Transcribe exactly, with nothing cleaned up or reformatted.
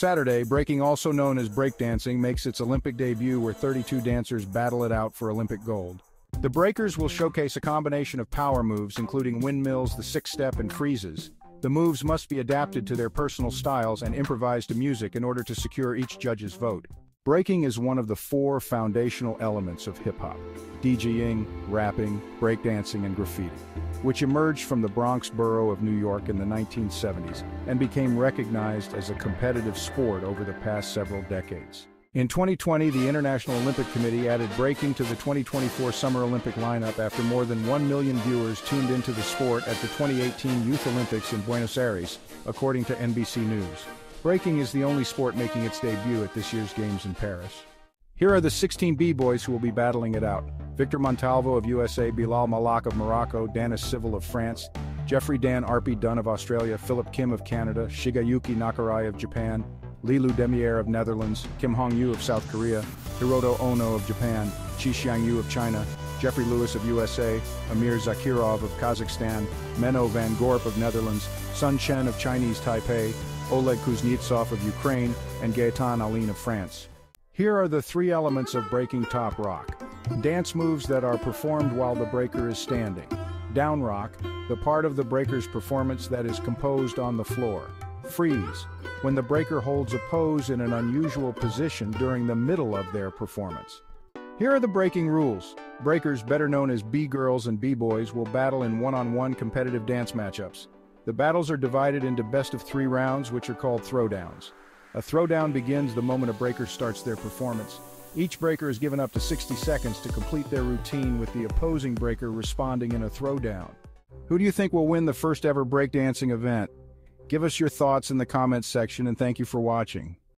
Saturday, breaking, also known as breakdancing, makes its Olympic debut, where thirty-two dancers battle it out for Olympic gold. The breakers will showcase a combination of power moves, including windmills, the six-step, and freezes. The moves must be adapted to their personal styles and improvised to music in order to secure each judge's vote. Breaking is one of the four foundational elements of hip-hop: DJing, rapping, breakdancing, and graffiti, which emerged from the Bronx borough of New York in the nineteen seventies and became recognized as a competitive sport over the past several decades. In twenty twenty, the International Olympic Committee added breaking to the twenty twenty-four Summer Olympic lineup after more than one million viewers tuned into the sport at the twenty eighteen Youth Olympics in Buenos Aires, according to N B C News. Breaking is the only sport making its debut at this year's Games in Paris. Here are the sixteen B-boys who will be battling it out: Victor Montalvo of U S A, Bilal Malak of Morocco, Danis Civil of France, Jeffrey Dan Arpy Dunn of Australia, Philip Kim of Canada, Shigeyuki Nakarai of Japan, Lilou Demire of Netherlands, Kim Hong Yu of South Korea, Hiroto Ono of Japan, Chi Xiang Yu of China, Jeffrey Lewis of U S A, Amir Zakirov of Kazakhstan, Menno Van Gorp of Netherlands, Sun Chen of Chinese Taipei, Oleg Kuznetsov of Ukraine, and Gaetan Aline of France. Here are the three elements of breaking: top rock, dance moves that are performed while the breaker is standing; down rock, the part of the breaker's performance that is composed on the floor; freeze, when the breaker holds a pose in an unusual position during the middle of their performance. Here are the breaking rules. Breakers, better known as B-girls and B-boys, will battle in one-on-one competitive dance matchups. The battles are divided into best-of-three rounds, which are called throwdowns. A throwdown begins the moment a breaker starts their performance. Each breaker is given up to sixty seconds to complete their routine, with the opposing breaker responding in a throwdown. Who do you think will win the first-ever breakdancing event? Give us your thoughts in the comments section, and thank you for watching.